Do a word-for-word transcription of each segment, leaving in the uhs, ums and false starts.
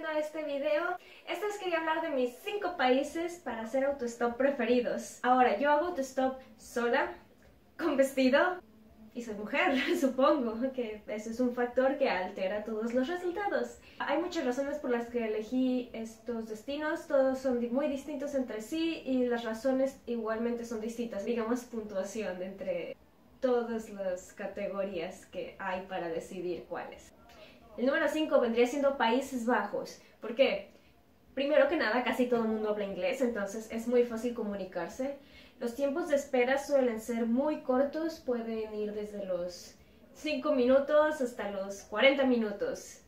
viendo este video. Esta vez quería hablar de mis cinco países para hacer autostop preferidos. Ahora, yo hago autostop sola, con vestido y soy mujer, supongo que eso es un factor que altera todos los resultados. Hay muchas razones por las que elegí estos destinos, todos son muy distintos entre sí y las razones igualmente son distintas, digamos puntuación entre todas las categorías que hay para decidir cuáles. El número cinco vendría siendo Países Bajos. ¿Por qué? Primero que nada, casi todo el mundo habla inglés, entonces es muy fácil comunicarse. Los tiempos de espera suelen ser muy cortos, pueden ir desde los cinco minutos hasta los cuarenta minutos.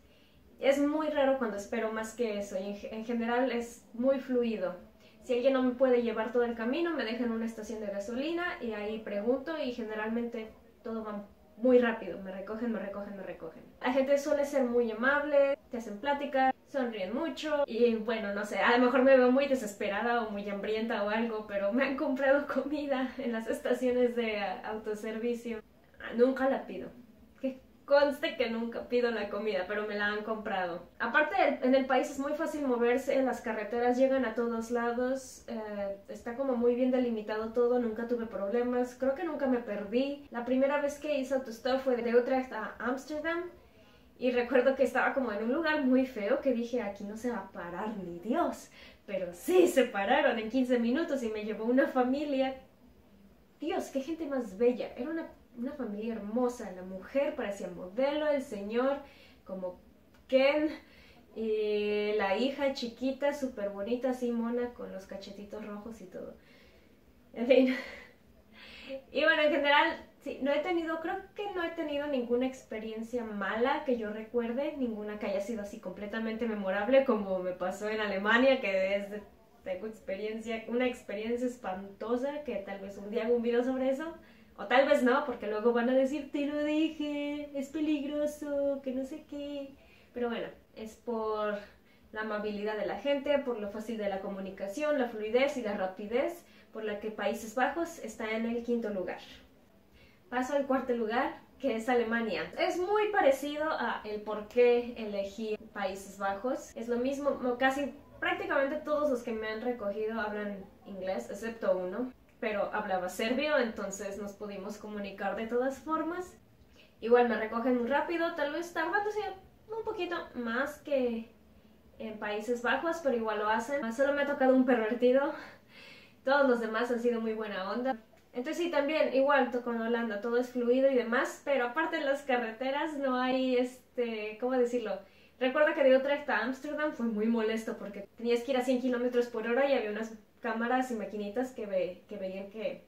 Es muy raro cuando espero más que eso y en general es muy fluido. Si alguien no me puede llevar todo el camino, me dejan en una estación de gasolina y ahí pregunto y generalmente todo va muy rápido. Me recogen, me recogen, me recogen. La gente suele ser muy amable, te hacen plática, sonríen mucho y bueno, no sé, a lo mejor me veo muy desesperada o muy hambrienta o algo, pero me han comprado comida en las estaciones de autoservicio. Nunca la pido. Que conste que nunca pido la comida, pero me la han comprado. Aparte, en el país es muy fácil moverse, las carreteras llegan a todos lados, eh, está como muy bien delimitado todo, nunca tuve problemas, creo que nunca me perdí. La primera vez que hice autostop fue de Utrecht a Amsterdam. Y recuerdo que estaba como en un lugar muy feo que dije, aquí no se va a parar ni Dios. Pero sí, se pararon en quince minutos y me llevó una familia. Dios, qué gente más bella. Era una, una familia hermosa. La mujer parecía modelo, el señor como Ken. Y la hija chiquita, súper bonita, así mona, con los cachetitos rojos y todo. En fin. Y bueno, en general... Sí, no he tenido, creo que no he tenido ninguna experiencia mala que yo recuerde, ninguna que haya sido así completamente memorable como me pasó en Alemania, que es, tengo experiencia, una experiencia espantosa que tal vez un día hago un video sobre eso, o tal vez no, porque luego van a decir, te lo dije, es peligroso, que no sé qué, pero bueno, es por la amabilidad de la gente, por lo fácil de la comunicación, la fluidez y la rapidez, por la que Países Bajos está en el quinto lugar. Paso al cuarto lugar, que es Alemania. Es muy parecido a el por qué elegí Países Bajos. Es lo mismo, casi prácticamente todos los que me han recogido hablan inglés, excepto uno. Pero hablaba serbio, entonces nos pudimos comunicar de todas formas. Igual me recogen muy rápido, tal vez tardándose un poquito más que en Países Bajos, pero igual lo hacen. Solo me ha tocado un pervertido. Todos los demás han sido muy buena onda. Entonces sí, también, igual con Holanda, todo es fluido y demás, pero aparte en las carreteras no hay, este, ¿cómo decirlo? Recuerdo que de Utrecht a Amsterdam fue muy molesto porque tenías que ir a cien kilómetros por hora y había unas cámaras y maquinitas que, ve, que veían que,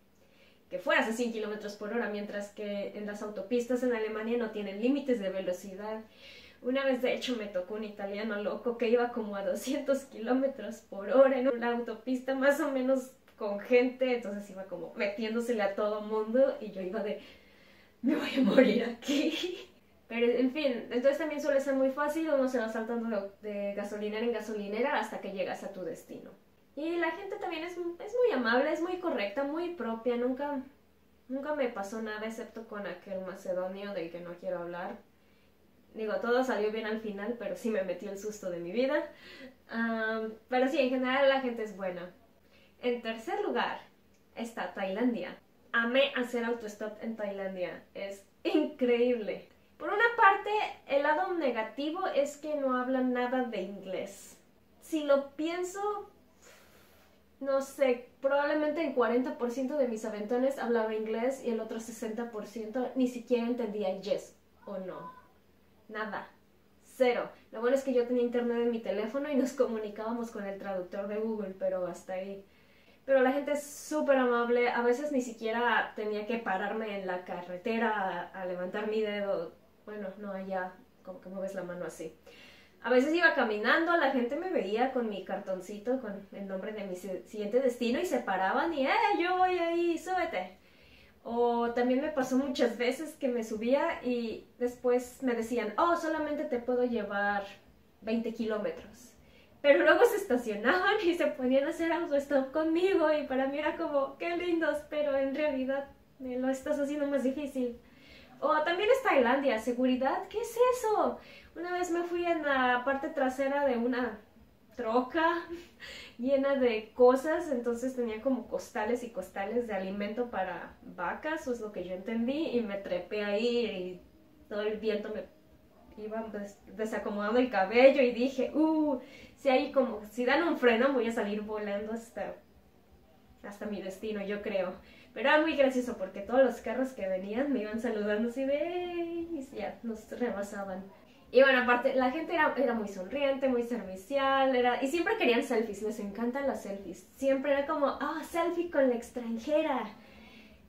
que fueras a cien kilómetros por hora, mientras que en las autopistas en Alemania no tienen límites de velocidad. Una vez, de hecho, me tocó un italiano loco que iba como a doscientos kilómetros por hora en una autopista más o menos... con gente, entonces iba como metiéndosele a todo mundo y yo iba de me voy a morir aquí, pero en fin, entonces también suele ser muy fácil, uno se va saltando de gasolinera en gasolinera hasta que llegas a tu destino y la gente también es, es muy amable, es muy correcta, muy propia, nunca, nunca me pasó nada excepto con aquel macedonio del que no quiero hablar. Digo, todo salió bien al final, pero sí me metió el susto de mi vida, um, pero sí, en general la gente es buena. En tercer lugar está Tailandia. Amé hacer autostop en Tailandia. Es increíble. Por una parte, el lado negativo es que no hablan nada de inglés. Si lo pienso, no sé, probablemente el cuarenta por ciento de mis aventones hablaba inglés y el otro sesenta por ciento ni siquiera entendía yes o no. Nada. Cero. Lo bueno es que yo tenía internet en mi teléfono y nos comunicábamos con el traductor de Google, pero hasta ahí. Pero la gente es súper amable, a veces ni siquiera tenía que pararme en la carretera a, a levantar mi dedo. Bueno, no, allá como que mueves la mano así. A veces iba caminando, la gente me veía con mi cartoncito, con el nombre de mi siguiente destino y se paraban y ¡eh, yo voy ahí, súbete! O también me pasó muchas veces que me subía y después me decían, oh, solamente te puedo llevar veinte kilómetros. Pero luego se estacionaban y se ponían a hacer autostop conmigo y para mí era como, qué lindos, pero en realidad me lo estás haciendo más difícil. Oh, también es Tailandia. ¿Seguridad? ¿Qué es eso? Una vez me fui en la parte trasera de una troca llena de cosas, entonces tenía como costales y costales de alimento para vacas, es lo que yo entendí, y me trepé ahí y todo el viento me iba des desacomodando el cabello y dije, uh, si hay como, si dan un freno voy a salir volando hasta, hasta mi destino, yo creo. Pero era muy gracioso porque todos los carros que venían me iban saludando así de, ey, y ya, nos rebasaban. Y bueno, aparte, la gente era, era muy sonriente, muy servicial, era, y siempre querían selfies, les encantan las selfies. Siempre era como, ah, oh, selfie con la extranjera,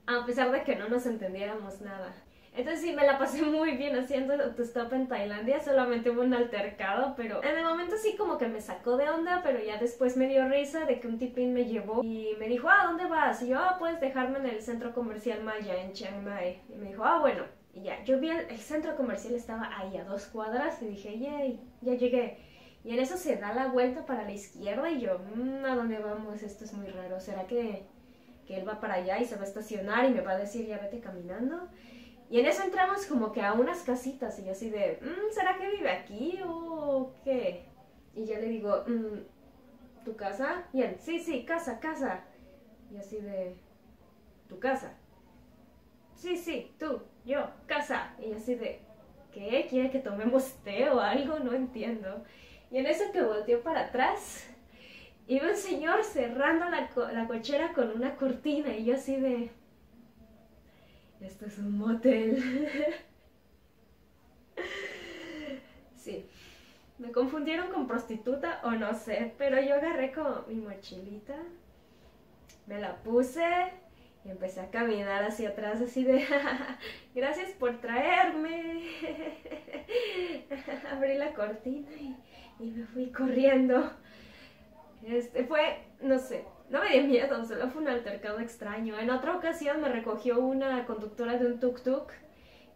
a pesar de que no nos entendiéramos nada. Entonces sí, me la pasé muy bien haciendo autostop en Tailandia, solamente hubo un altercado, pero en el momento sí como que me sacó de onda, pero ya después me dio risa de que un tipín me llevó y me dijo, ah, ¿dónde vas? Y yo, ah, puedes dejarme en el centro comercial Maya en Chiang Mai. Y me dijo, ah, bueno. Y ya, yo vi el, el centro comercial, estaba ahí a dos cuadras y dije, yay, ya llegué. Y en eso se da la vuelta para la izquierda y yo, mmm, ¿a dónde vamos? Esto es muy raro. ¿Será que, que él va para allá y se va a estacionar y me va a decir, ya vete caminando? Y en eso entramos como que a unas casitas y yo así de, mmm, ¿será que vive aquí o qué? Y ya le digo, mmm, ¿tu casa? Y él, sí, sí, casa, casa. Y así de, ¿tu casa? Sí, sí, tú, yo, casa. Y yo así de, ¿qué? ¿Quiere que tomemos té o algo? No entiendo. Y en eso que volteó para atrás, iba un señor cerrando la, co la cochera con una cortina. Y yo así de, esto es un motel. Sí, me confundieron con prostituta o no sé, pero yo agarré como mi mochilita, me la puse y empecé a caminar hacia atrás así de, gracias por traerme. Abrí la cortina y, y me fui corriendo. Este fue, no sé, no me dio miedo, solo fue un altercado extraño. En otra ocasión me recogió una conductora de un tuk-tuk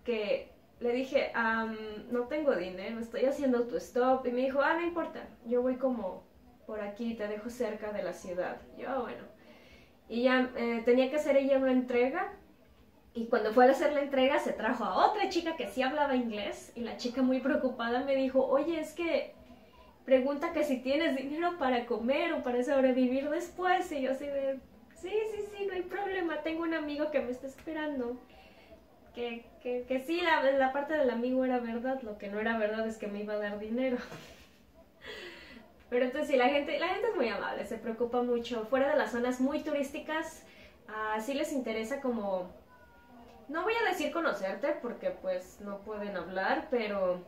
que le dije, um, no tengo dinero, estoy haciendo autostop. Y me dijo, ah, no importa, yo voy como por aquí, te dejo cerca de la ciudad. Yo, bueno. Y ya eh, tenía que hacer ella una entrega, y cuando fue a hacer la entrega se trajo a otra chica que sí hablaba inglés, y la chica muy preocupada me dijo, oye, es que pregunta que si tienes dinero para comer o para sobrevivir después, y yo así de, sí, sí, sí, no hay problema, tengo un amigo que me está esperando. Que, que, que sí, la, la parte del amigo era verdad, lo que no era verdad es que me iba a dar dinero. Pero entonces sí, la gente, la gente es muy amable, se preocupa mucho. Fuera de las zonas muy turísticas, uh, sí les interesa como, no voy a decir conocerte porque pues no pueden hablar, pero,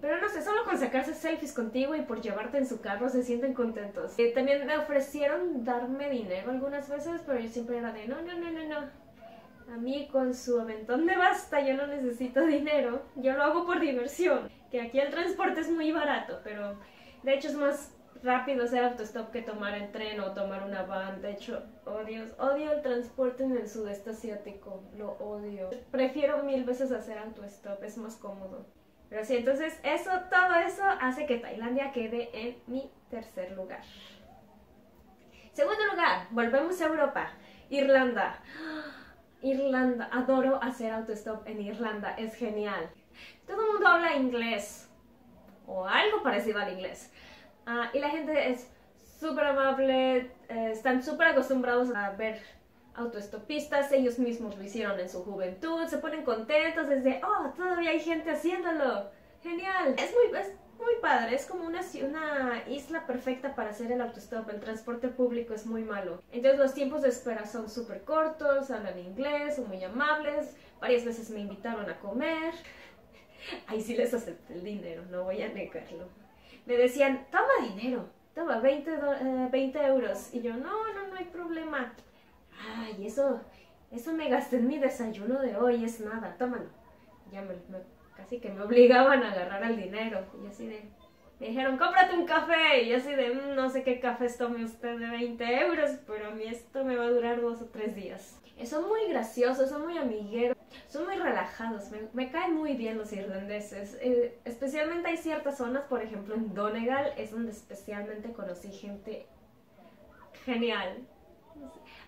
pero no sé, solo con sacarse selfies contigo y por llevarte en su carro se sienten contentos. Eh, también me ofrecieron darme dinero algunas veces, pero yo siempre era de no, no, no, no, no. A mí con su aventón me basta, yo no necesito dinero, yo lo hago por diversión. Que aquí el transporte es muy barato, pero de hecho es más rápido hacer autostop que tomar el tren o tomar una van. De hecho, oh Dios, odio el transporte en el sudeste asiático, lo odio. Prefiero mil veces hacer autostop, es más cómodo. Pero sí, entonces eso, todo eso hace que Tailandia quede en mi tercer lugar. Segundo lugar, volvemos a Europa, Irlanda. Irlanda, adoro hacer autostop en Irlanda, es genial. Todo el mundo habla inglés, o algo parecido al inglés, uh, y la gente es súper amable, eh, están súper acostumbrados a ver autoestopistas, ellos mismos lo hicieron en su juventud, se ponen contentos desde, oh, todavía hay gente haciéndolo, genial. Es muy, es muy padre, es como una, una isla perfecta para hacer el autostop, el transporte público es muy malo. Entonces los tiempos de espera son súper cortos, hablan inglés, son muy amables, varias veces me invitaron a comer. Ahí sí les acepté el dinero, no voy a negarlo. Me decían, toma dinero, toma veinte euros. Y yo, no, no, no hay problema. Ay, eso, eso me gasté en mi desayuno de hoy, es nada, tómalo. Ya me, me, casi que me obligaban a agarrar el dinero. Y así de, me dijeron, cómprate un café. Y así de, mmm, no sé qué cafés tome usted de veinte euros, pero a mí esto me va a durar dos o tres días. Son muy graciosos, son muy amigueros. Son muy relajados, me, me caen muy bien los irlandeses, eh, especialmente hay ciertas zonas, por ejemplo en Donegal es donde especialmente conocí gente genial.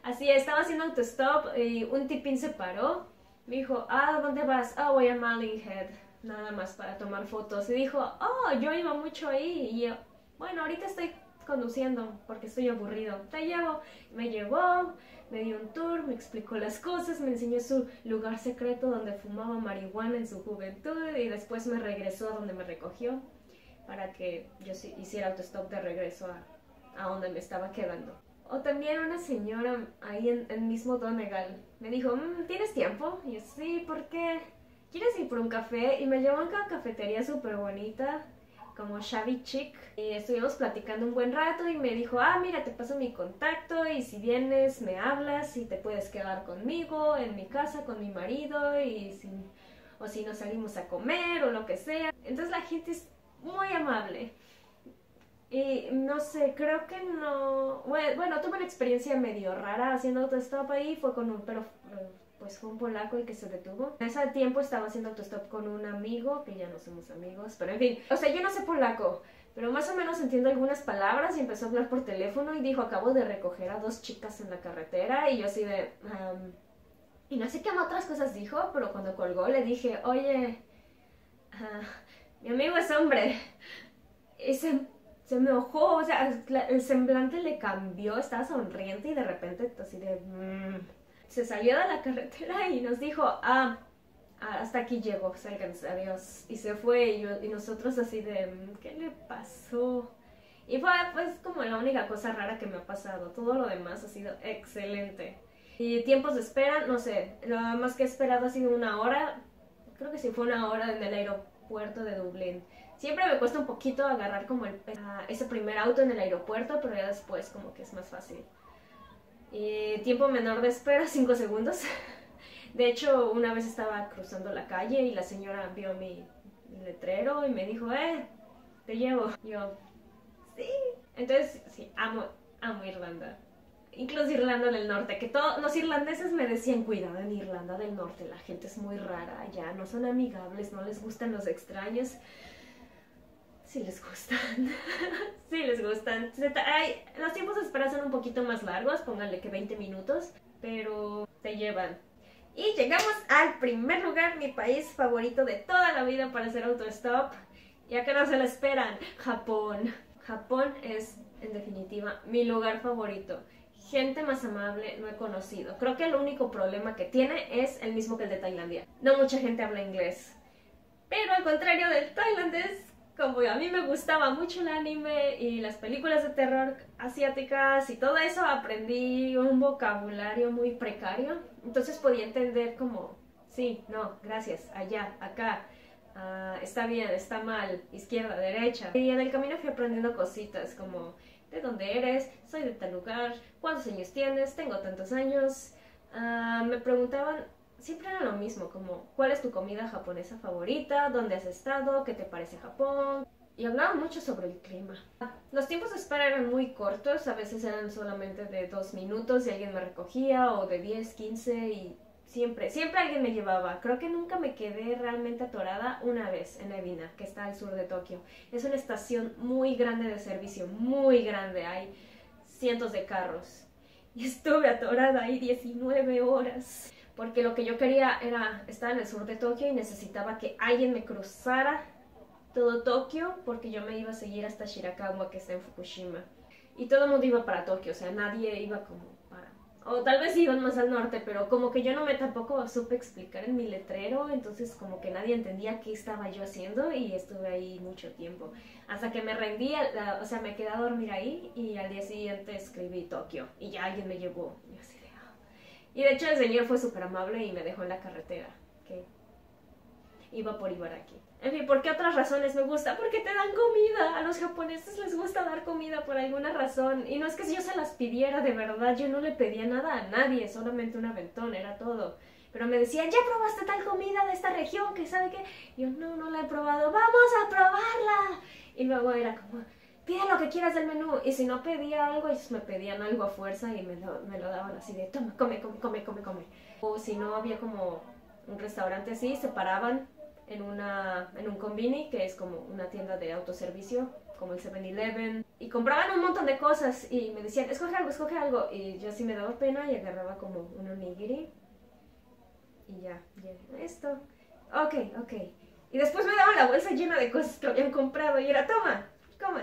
Así estaba haciendo autostop y un tipín se paró, Me dijo, ah, ¿dónde vas? Ah, voy a Malin Head, nada más para tomar fotos. Y dijo, oh, yo iba mucho ahí. Y yo, bueno, ahorita estoy conduciendo porque estoy aburrido, te llevo. Me llevó, me dio un tour, me explicó las cosas, me enseñó su lugar secreto donde fumaba marihuana en su juventud y después me regresó a donde me recogió para que yo hiciera autostop de regreso a, a donde me estaba quedando. O también una señora ahí en el mismo Donegal me dijo, mmm, ¿tienes tiempo? Y yo, sí, ¿por qué? ¿Quieres ir por un café? Y me llevó a una cafetería súper bonita, como shabby chic, y estuvimos platicando un buen rato y me dijo, ah, mira, te paso mi contacto y si vienes me hablas y te puedes quedar conmigo en mi casa con mi marido y si, o si nos salimos a comer o lo que sea. Entonces la gente es muy amable y no sé, creo que no, bueno, bueno tuve una experiencia medio rara haciendo autostop ahí, fue con un, pero pues fue un polaco el que se detuvo. En ese tiempo estaba haciendo autostop con un amigo, que ya no somos amigos, pero en fin. O sea, yo no sé polaco, pero más o menos entiendo algunas palabras y empezó a hablar por teléfono y dijo, acabo de recoger a dos chicas en la carretera y yo así de... Um, y no sé qué otras cosas dijo, pero cuando colgó le dije, oye, uh, mi amigo es hombre. Y se, se me enojó, o sea, el semblante le cambió, estaba sonriente y de repente así de... Mm. Se salió de la carretera y nos dijo, ah, hasta aquí llego, sálganse, adiós. Y se fue y, yo, y nosotros así de, ¿qué le pasó? Y fue pues como la única cosa rara que me ha pasado, todo lo demás ha sido excelente. Y tiempos de espera, no sé, lo más que he esperado ha sido una hora, creo que sí fue una hora en el aeropuerto de Dublín. Siempre me cuesta un poquito agarrar como el, uh, ese primer auto en el aeropuerto, pero ya después como que es más fácil. Y tiempo menor de espera, cinco segundos. De hecho, una vez estaba cruzando la calle y la señora vio mi letrero y me dijo, eh, te llevo. Yo, sí. Entonces, sí, amo, amo Irlanda. Incluso Irlanda del Norte, que todos los irlandeses me decían, cuidado en Irlanda del Norte, la gente es muy rara allá, no son amigables, no les gustan los extraños. Sí les gustan, sí les gustan. Ay, los tiempos de espera son un poquito más largos, pónganle que veinte minutos, pero te llevan. Y llegamos al primer lugar, mi país favorito de toda la vida para hacer autostop, ya que no se lo esperan, Japón. Japón es, en definitiva, mi lugar favorito. Gente más amable no he conocido. Creo que el único problema que tiene es el mismo que el de Tailandia. No mucha gente habla inglés, pero al contrario del tailandés, como a mí me gustaba mucho el anime y las películas de terror asiáticas y todo eso, aprendí un vocabulario muy precario. Entonces podía entender como, sí, no, gracias, allá, acá, uh, está bien, está mal, izquierda, derecha. Y en el camino fui aprendiendo cositas como, ¿de dónde eres? ¿Soy de tal lugar? ¿Cuántos años tienes? ¿Tengo tantos años? Uh, me preguntaban... Siempre era lo mismo, como, ¿cuál es tu comida japonesa favorita? ¿Dónde has estado? ¿Qué te parece Japón? Y hablaba mucho sobre el clima. Los tiempos de espera eran muy cortos, a veces eran solamente de dos minutos y alguien me recogía, o de diez, quince, y siempre, siempre alguien me llevaba. Creo que nunca me quedé realmente atorada una vez en Ebina, que está al sur de Tokio. Es una estación muy grande de servicio, muy grande, hay cientos de carros. Y estuve atorada ahí diecinueve horas. Porque lo que yo quería era estar en el sur de Tokio y necesitaba que alguien me cruzara todo Tokio porque yo me iba a seguir hasta Shirakawa, que está en Fukushima. Y todo el mundo iba para Tokio, o sea, nadie iba como para... O tal vez iban más al norte, pero como que yo no me tampoco supe explicar en mi letrero, entonces como que nadie entendía qué estaba yo haciendo y estuve ahí mucho tiempo. Hasta que me rendí, o sea, me quedé a dormir ahí y al día siguiente escribí Tokio y ya alguien me llevó. Y así. Y de hecho el señor fue súper amable y me dejó en la carretera, que iba por Ibaraki. En fin, ¿por qué otras razones me gusta? Porque te dan comida. A los japoneses les gusta dar comida por alguna razón. Y no es que yo se las pidiera, de verdad, yo no le pedía nada a nadie, solamente un aventón, era todo. Pero me decían, ¿ya probaste tal comida de esta región? ¿Qué sabe qué? Y yo, no, no la he probado. ¡Vamos a probarla! Y luego era como... pide lo que quieras del menú, y si no pedía algo, ellos me pedían algo a fuerza y me lo, me lo daban así de, toma, come, come, come, come, come. O si no había como un restaurante así, se paraban en, una, en un convini, que es como una tienda de autoservicio, como el seven eleven, y compraban un montón de cosas y me decían, escoge algo, escoge algo, y yo así me daba pena y agarraba como un onigiri y ya llena esto, ok, ok, y después me daban la bolsa llena de cosas que habían comprado y era toma, come,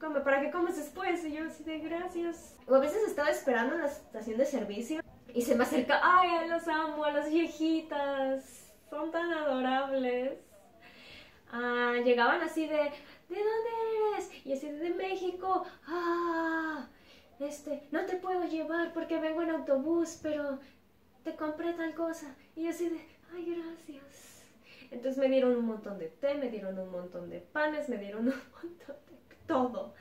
come, para que comas después, y yo así de gracias. O a veces estaba esperando en la estación de servicio y se me acerca, ay, los amo, a las viejitas, son tan adorables. Ah, llegaban así de, ¿de dónde eres? Y así de, de México. Ah, este, no te puedo llevar porque vengo en autobús, pero te compré tal cosa. Y así de, ay, gracias. Entonces me dieron un montón de té, me dieron un montón de panes, me dieron un montón de todo.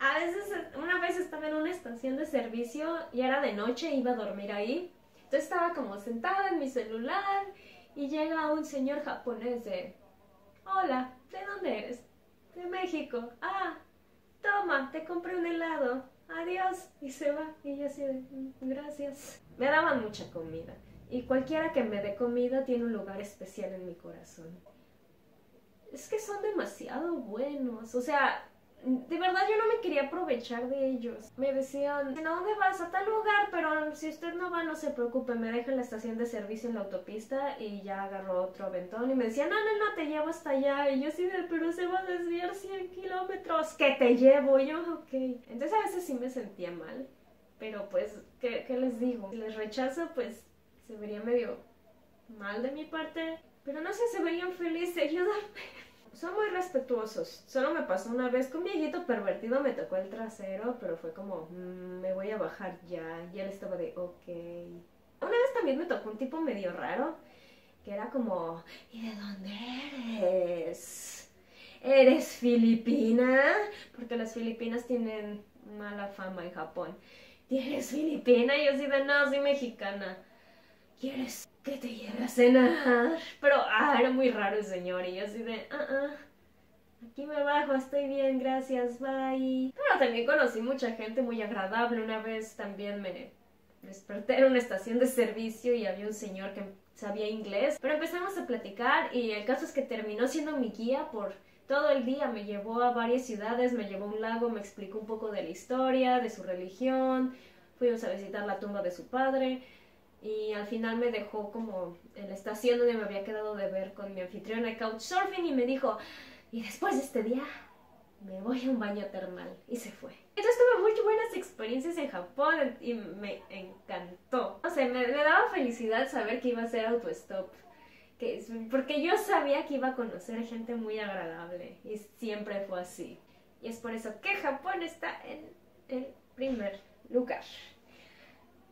A veces, una vez estaba en una estación de servicio y era de noche, iba a dormir ahí. Entonces estaba como sentada en mi celular y llega un señor japonés de... Hola, ¿de dónde eres? De México. Ah, toma, te compré un helado. Adiós. Y se va. Y yo así de, gracias. Me daban mucha comida. Y cualquiera que me dé comida tiene un lugar especial en mi corazón. Es que son demasiado buenos. O sea, de verdad yo no me quería aprovechar de ellos. Me decían, ¿a dónde vas? A tal lugar, pero si usted no va, no se preocupe, me deja en la estación de servicio en la autopista y ya agarró otro aventón. Y me decían, no, no, no, te llevo hasta allá. Y yo sí, pero se va a desviar cien kilómetros, que te llevo. Y yo, ok. Entonces a veces sí me sentía mal, pero pues, ¿qué, qué les digo? Si les rechazo, pues se vería medio mal de mi parte, pero no sé, se verían felices de ayudarme. Son muy respetuosos. Solo me pasó una vez que un viejito pervertido me tocó el trasero, pero fue como, mmm, me voy a bajar ya. Y él estaba de, ok. Una vez también me tocó un tipo medio raro, que era como, ¿y de dónde eres? ¿Eres filipina? Porque las filipinas tienen mala fama en Japón. ¿Eres filipina? Y yo así de, no, soy mexicana. ¿Quieres que te lleve a cenar? Pero, ah, era muy raro el señor. Y yo así de, ah, ah, aquí me bajo, estoy bien, gracias, bye. Pero también conocí mucha gente muy agradable. Una vez también me desperté en una estación de servicio y había un señor que sabía inglés. Pero empezamos a platicar y el caso es que terminó siendo mi guía por todo el día. Me llevó a varias ciudades, me llevó a un lago, me explicó un poco de la historia, de su religión. Fuimos a visitar la tumba de su padre. Y al final me dejó como en la estación donde me había quedado de ver con mi anfitriona Couchsurfing y me dijo, y después de este día me voy a un baño termal. Y se fue. Entonces tuve muy buenas experiencias en Japón y me encantó. O sea, me, me daba felicidad saber que iba a hacer autostop. Que, porque yo sabía que iba a conocer gente muy agradable. Y siempre fue así. Y es por eso que Japón está en el primer lugar.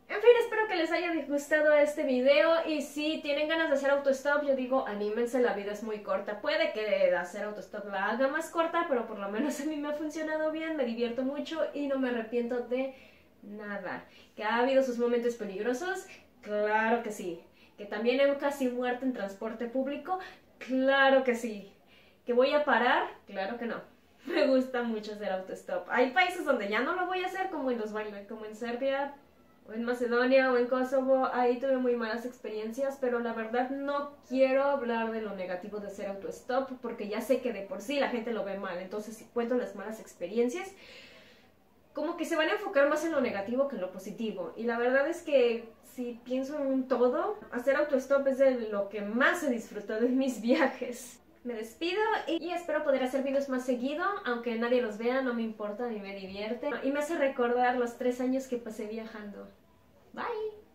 En fin, espero que les haya gustado este video y si tienen ganas de hacer autostop, yo digo, anímense, la vida es muy corta. Puede que hacer autostop la haga más corta, pero por lo menos a mí me ha funcionado bien, me divierto mucho y no me arrepiento de nada. ¿Que ha habido sus momentos peligrosos? Claro que sí. ¿Que también he casi muerto en transporte público? Claro que sí. ¿Que voy a parar? Claro que no. Me gusta mucho hacer autostop. Hay países donde ya no lo voy a hacer, como en los bailes, como en Serbia, o en Macedonia o en Kosovo, ahí tuve muy malas experiencias, pero la verdad no quiero hablar de lo negativo de hacer autostop, porque ya sé que de por sí la gente lo ve mal, entonces si cuento las malas experiencias, como que se van a enfocar más en lo negativo que en lo positivo, y la verdad es que si pienso en un todo, hacer autostop es de lo que más he disfrutado en mis viajes. Me despido y espero poder hacer videos más seguido, aunque nadie los vea, no me importa ni me divierte. Y me hace recordar los tres años que pasé viajando. Bye.